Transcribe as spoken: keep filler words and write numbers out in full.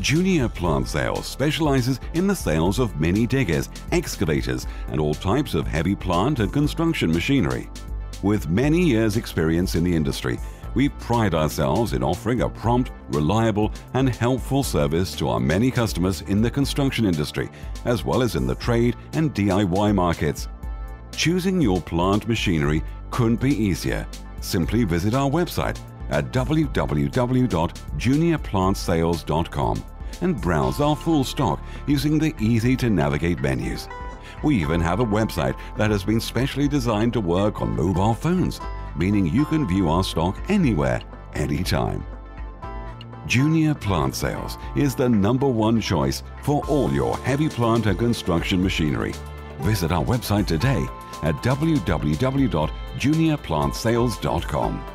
Junior Plant Sales specializes in the sales of mini diggers, excavators and all types of heavy plant and construction machinery. With many years' experience in the industry, we pride ourselves in offering a prompt, reliable and helpful service to our many customers in the construction industry, as well as in the trade and D I Y markets. Choosing your plant machinery couldn't be easier. Simply visit our website at w w w dot junior plant sales dot com and browse our full stock using the easy-to-navigate menus. We even have a website that has been specially designed to work on mobile phones, meaning you can view our stock anywhere, anytime. Junior Plant Sales is the number one choice for all your heavy plant and construction machinery. Visit our website today at w w w dot junior plant sales dot com.